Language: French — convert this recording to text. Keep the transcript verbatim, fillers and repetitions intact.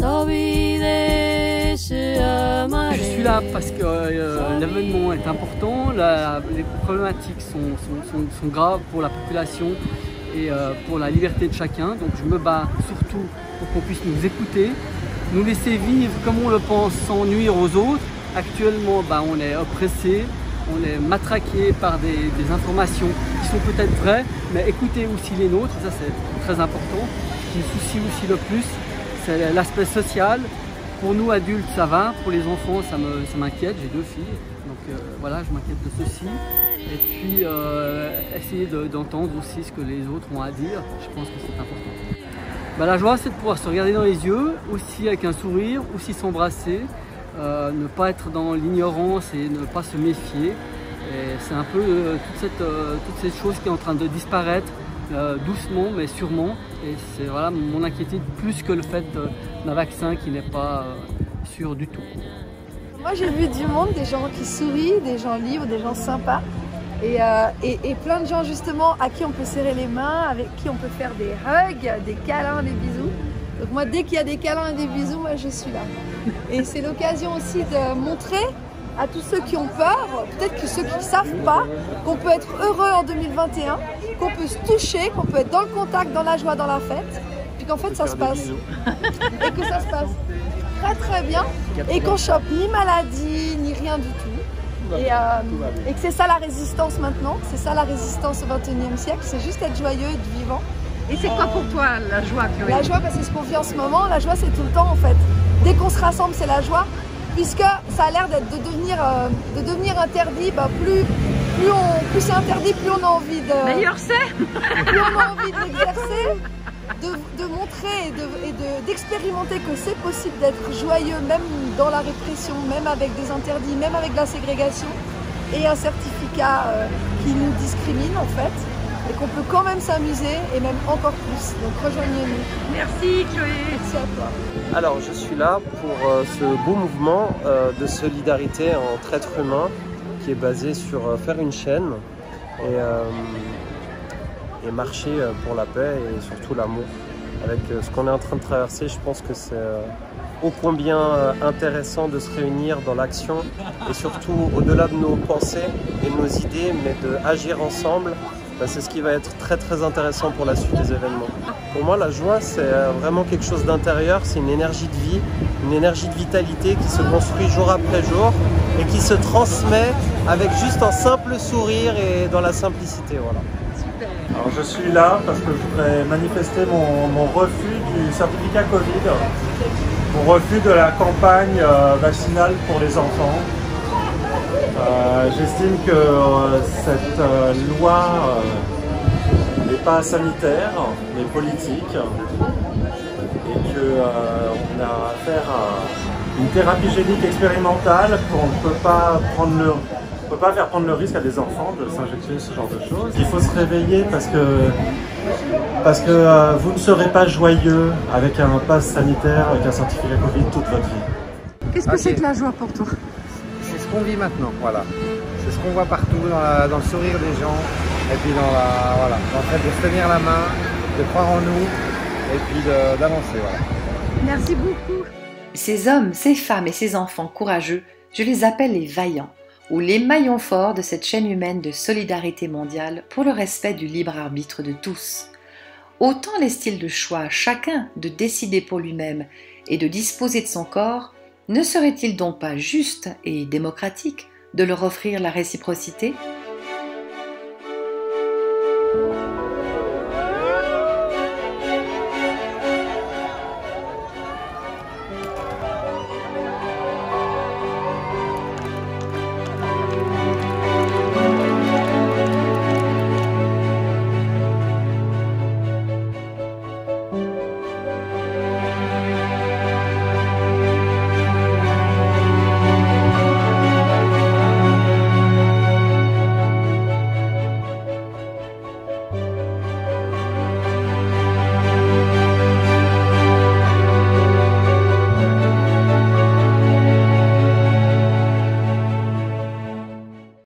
Je suis là parce que euh, l'événement est important, la, les problématiques sont, sont, sont, sont graves pour la population et euh, pour la liberté de chacun. Donc je me bats surtout pour qu'on puisse nous écouter, nous laisser vivre comme on le pense sans nuire aux autres. Actuellement, bah, on est oppressé, on est matraqué par des, des informations qui sont peut-être vraies, mais écoutez aussi les nôtres, ça c'est très important. Ce qui me soucie aussi le plus, c'est l'aspect social. Pour nous adultes, ça va, pour les enfants, ça m'inquiète, ça j'ai deux filles, donc euh, voilà, je m'inquiète de ceci. Et puis, euh, essayer d'entendre de, aussi ce que les autres ont à dire, je pense que c'est important. Bah, la joie, c'est de pouvoir se regarder dans les yeux, aussi avec un sourire, aussi s'embrasser, euh, ne pas être dans l'ignorance et ne pas se méfier. C'est un peu euh, toute, cette, euh, toute cette chose qui est en train de disparaître, Euh, doucement mais sûrement, et c'est voilà mon inquiétude plus que le fait euh, d'un vaccin qui n'est pas euh, sûr du tout. Moi j'ai vu du monde, des gens qui sourient, des gens libres, des gens sympas et, euh, et, et plein de gens justement à qui on peut serrer les mains, avec qui on peut faire des hugs, des câlins, des bisous. Donc moi dès qu'il y a des câlins et des bisous, moi je suis là. Et c'est l'occasion aussi de montrer à tous ceux qui ont peur, peut-être que ceux qui ne savent pas, qu'on peut être heureux en deux mille vingt et un, qu'on peut se toucher, qu'on peut être dans le contact, dans la joie, dans la fête, puis qu'en fait ça se passe. Et que ça se passe très très bien, et qu'on chope ni maladie, ni rien du tout. Et, euh, et que c'est ça la résistance maintenant, c'est ça la résistance au vingt et unième siècle, c'est juste être joyeux, être vivant. Et c'est quoi pour toi la joie, Chloé? La joie, ben, c'est ce qu'on vit en ce moment, la joie c'est tout le temps en fait. Dès qu'on se rassemble, c'est la joie. Puisque ça a l'air d'être de devenir, euh, de devenir interdit, bah plus, plus, on, plus c'est interdit, plus on a envie de... D'ailleurs c'est plus on a envie de l'exercer, de, de montrer et d'expérimenter de, de, que c'est possible d'être joyeux, même dans la répression, même avec des interdits, même avec de la ségrégation et un certificat euh, qui nous discrimine en fait, et qu'on peut quand même s'amuser et même encore plus. Donc rejoignez-nous. Merci Chloé. Merci à toi. Alors je suis là pour euh, ce beau mouvement euh, de solidarité entre êtres humains qui est basé sur euh, faire une chaîne et, euh, et marcher euh, pour la paix et surtout l'amour. Avec euh, ce qu'on est en train de traverser, je pense que c'est euh, ô combien euh, intéressant de se réunir dans l'action et surtout au-delà de nos pensées et de nos idées, mais d'agir ensemble. Ben c'est ce qui va être très très intéressant pour la suite des événements. Pour moi, la joie, c'est vraiment quelque chose d'intérieur, c'est une énergie de vie, une énergie de vitalité qui se construit jour après jour et qui se transmet avec juste un simple sourire et dans la simplicité. Voilà. Super. Alors je suis là parce que je voudrais manifester mon, mon refus du certificat Covid, mon refus de la campagne euh, vaccinale pour les enfants. Euh, J'estime que euh, cette euh, loi euh, n'est pas sanitaire, mais politique, et qu'on euh, a affaire à une thérapie génique expérimentale qu'on ne peut pas prendre le, on peut pas faire prendre le risque à des enfants de s'injecter ce genre de choses. Il faut se réveiller parce que, parce que euh, vous ne serez pas joyeux avec un pass sanitaire, avec un certificat Covid toute votre vie. Qu'est-ce que okay. C'est que la joie pour toi? Qu'on vit maintenant, voilà. C'est ce qu'on voit partout dans, la, dans le sourire des gens, et puis dans la, voilà, en fait de se tenir la main, de croire en nous, et puis d'avancer, voilà. Merci beaucoup. Ces hommes, ces femmes et ces enfants courageux, je les appelle les vaillants, ou les maillons forts de cette chaîne humaine de solidarité mondiale pour le respect du libre arbitre de tous. Autant laisse-t-il le choix à chacun de décider pour lui-même et de disposer de son corps, ne serait-il donc pas juste et démocratique de leur offrir la réciprocité ?